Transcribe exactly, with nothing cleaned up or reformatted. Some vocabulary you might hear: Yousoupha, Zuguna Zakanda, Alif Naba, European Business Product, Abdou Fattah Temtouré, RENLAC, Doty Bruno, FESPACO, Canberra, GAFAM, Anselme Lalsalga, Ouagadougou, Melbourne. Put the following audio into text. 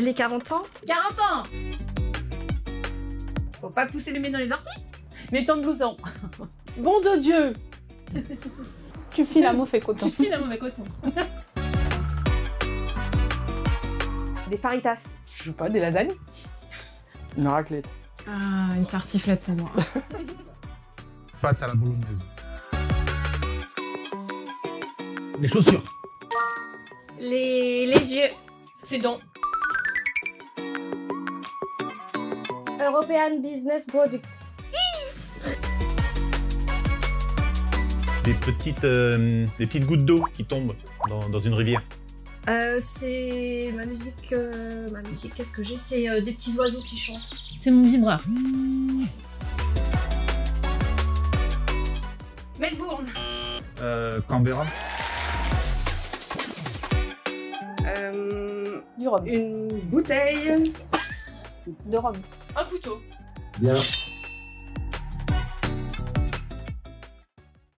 les quarante ans. quarante ans! Faut pas pousser le nez dans les orties. Mais ton blouson. Bon de Dieu. Tu files un mauvais coton. Tu files un mauvais coton. Des faritas. Je sais pas, des lasagnes. Une raclette. Ah, une tartiflette pour moi. Pâte à la bolognaise. Les chaussures. Les, les yeux. C'est donc. European Business Product. Des petites, euh, des petites gouttes d'eau qui tombent dans, dans une rivière. Euh, c'est ma musique, euh, ma musique, qu'est-ce que j'ai? C'est euh, des petits oiseaux qui chantent. C'est mon vibreur. Mmh. Melbourne. Euh, Canberra. Euh, du rhum. Une bouteille de rhum. Un couteau. Bien.